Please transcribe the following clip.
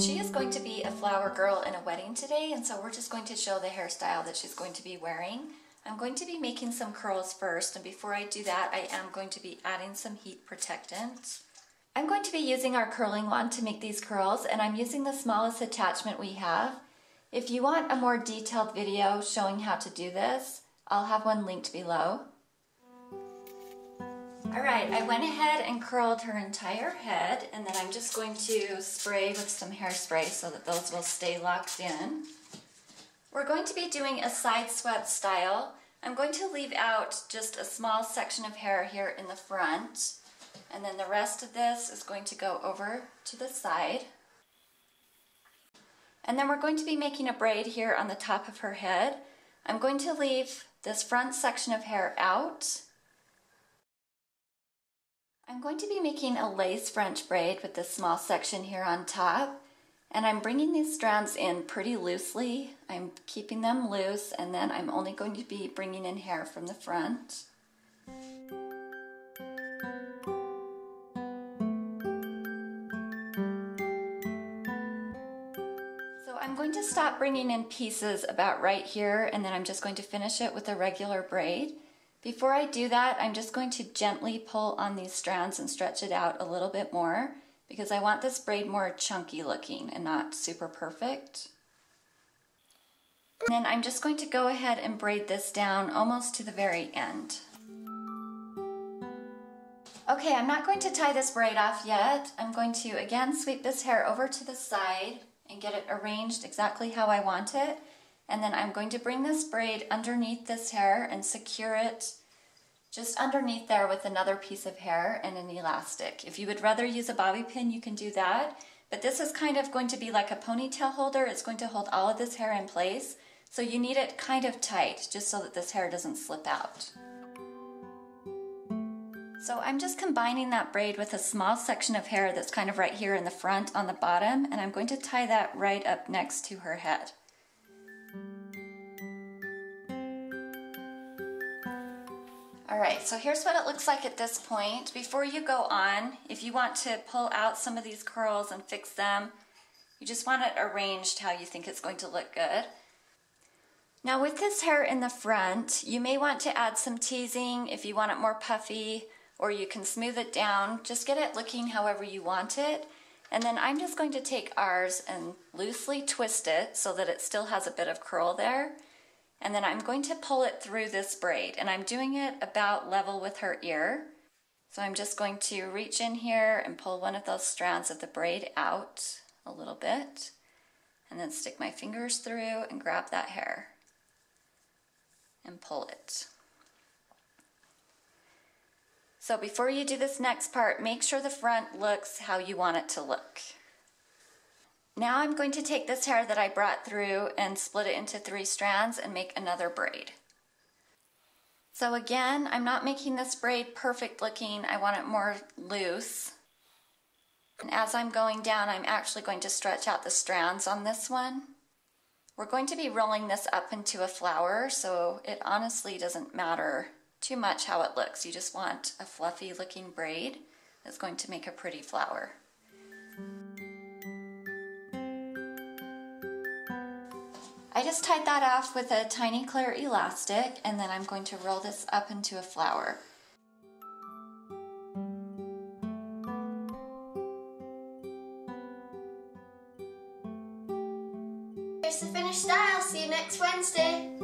She is going to be a flower girl in a wedding today, and so we're just going to show the hairstyle that she's going to be wearing. I'm going to be making some curls first, and before I do that, I am going to be adding some heat protectant. I'm going to be using our curling wand to make these curls, and I'm using the smallest attachment we have. If you want a more detailed video showing how to do this, I'll have one linked below. Alright, I went ahead and curled her entire head, and then I'm just going to spray with some hairspray so that those will stay locked in. We're going to be doing a side swept style. I'm going to leave out just a small section of hair here in the front, and then the rest of this is going to go over to the side. And then we're going to be making a braid here on the top of her head. I'm going to leave this front section of hair out. I'm going to be making a lace French braid with this small section here on top, and I'm bringing these strands in pretty loosely. I'm keeping them loose, and then I'm only going to be bringing in hair from the front. So I'm going to stop bringing in pieces about right here, and then I'm just going to finish it with a regular braid. Before I do that, I'm just going to gently pull on these strands and stretch it out a little bit more because I want this braid more chunky looking and not super perfect. And then I'm just going to go ahead and braid this down almost to the very end. Okay, I'm not going to tie this braid off yet. I'm going to again sweep this hair over to the side and get it arranged exactly how I want it. And then I'm going to bring this braid underneath this hair and secure it just underneath there with another piece of hair and an elastic. If you would rather use a bobby pin, you can do that. But this is kind of going to be like a ponytail holder. It's going to hold all of this hair in place. So you need it kind of tight just so that this hair doesn't slip out. So I'm just combining that braid with a small section of hair that's kind of right here in the front on the bottom, and I'm going to tie that right up next to her head. Alright, so here's what it looks like at this point. Before you go on, if you want to pull out some of these curls and fix them, you just want it arranged how you think it's going to look good. Now with this hair in the front, you may want to add some teasing if you want it more puffy, or you can smooth it down. Just get it looking however you want it. And then I'm just going to take ours and loosely twist it so that it still has a bit of curl there. And then I'm going to pull it through this braid, and I'm doing it about level with her ear. So I'm just going to reach in here and pull one of those strands of the braid out a little bit, and then stick my fingers through and grab that hair and pull it. So before you do this next part, make sure the front looks how you want it to look. Now I'm going to take this hair that I brought through and split it into 3 strands and make another braid. So again, I'm not making this braid perfect looking. I want it more loose. And as I'm going down, I'm actually going to stretch out the strands on this one. We're going to be rolling this up into a flower, so it honestly doesn't matter too much how it looks. You just want a fluffy looking braid that's going to make a pretty flower. I just tied that off with a tiny clear elastic, and then I'm going to roll this up into a flower. Here's the finished style. See you next Wednesday.